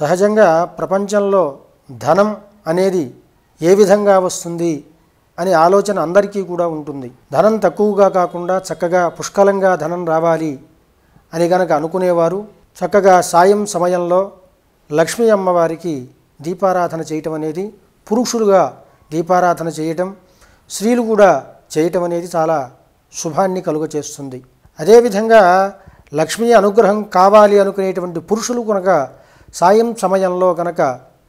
సహజంగా ప్రపంచంలో ధనం అనేది ఏ విధంగా వస్తుంది అనే ఆలోచన అందరికీ కూడా ఉంటుంది. ధనం తక్కువగా కాకుండా చక్కగా పుష్కలంగా ధనం రావాలి అని గనక అనుకునేవారు చక్కగా సాయం సమయంలో లక్ష్మీ అమ్మవారికి దీపారాధన చేయటం అనేది, పురుషులుగా దీపారాధన చేయటం, స్త్రీలు కూడా చేయటం అనేది చాలా శుభాన్ని కలుగచేస్తుంది. అదేవిధంగా లక్ష్మీ అనుగ్రహం కావాలి అనుకునేటువంటి పురుషులు కనుక సాయం సమయంలో కనుక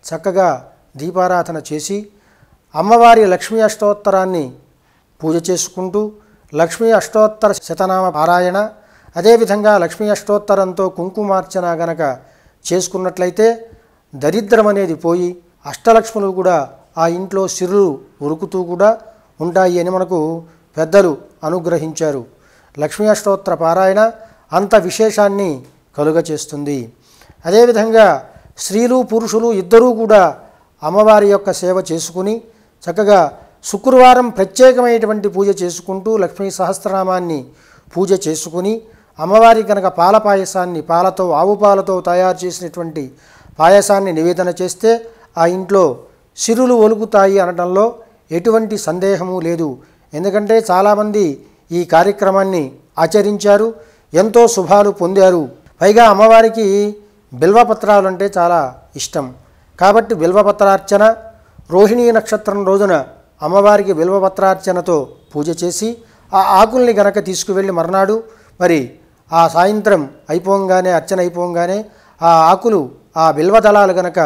చక్కగా దీపారాధన చేసి అమ్మవారి లక్ష్మీ అష్టోత్తరాన్ని పూజ చేసుకుంటూ లక్ష్మీ అష్టోత్తర శతనామ పారాయణ, అదేవిధంగా లక్ష్మీ అష్టోత్తరంతో కుంకుమార్చన గనక చేసుకున్నట్లయితే దరిద్రం అనేది పోయి అష్టలక్ష్ములు కూడా ఆ ఇంట్లో సిరులు ఉరుకుతూ కూడా ఉంటాయి అని మనకు పెద్దలు అనుగ్రహించారు. లక్ష్మీ అష్టోత్తర పారాయణ అంత విశేషాన్ని కలుగచేస్తుంది. అదేవిధంగా స్త్రీలు పురుషులు ఇద్దరూ కూడా అమ్మవారి యొక్క సేవ చేసుకుని చక్కగా శుక్రవారం ప్రత్యేకమైనటువంటి పూజ చేసుకుంటూ లక్ష్మీ సహస్రనామాన్ని పూజ చేసుకుని అమ్మవారి కనుక పాల పాయసాన్ని, పాలతో ఆవు పాలతో తయారు చేసినటువంటి పాయసాన్ని నివేదన చేస్తే ఆ ఇంట్లో సిరులు ఒలుగుతాయి అనడంలో ఎటువంటి సందేహము లేదు. ఎందుకంటే చాలామంది ఈ కార్యక్రమాన్ని ఆచరించారు, ఎంతో శుభాలు పొందారు. పైగా అమ్మవారికి బిల్వపత్రాలు అంటే చాలా ఇష్టం కాబట్టి బిల్వపత్రార్చన, రోహిణీ నక్షత్రం రోజున అమ్మవారికి బిల్వపత్రార్చనతో పూజ చేసి ఆ ఆకుల్ని గనక తీసుకువెళ్ళి మర్నాడు మరి ఆ సాయంత్రం అయిపోగానే, అర్చన అయిపోగానే ఆ ఆకులు, ఆ బిల్వదళాలు గనక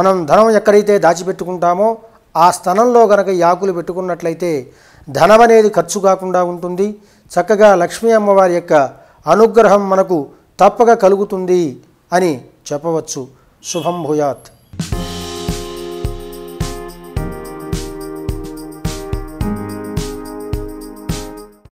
మనం ధనం ఎక్కడైతే దాచిపెట్టుకుంటామో ఆ స్థానంలో గనక ఈ ఆకులు పెట్టుకున్నట్లయితే ధనం అనేది ఖర్చు కాకుండా ఉంటుంది. చక్కగా లక్ష్మీ అమ్మవారి యొక్క అనుగ్రహం మనకు తప్పక కలుగుతుంది అని చెప్పవచ్చు. శుభం భూయాత్.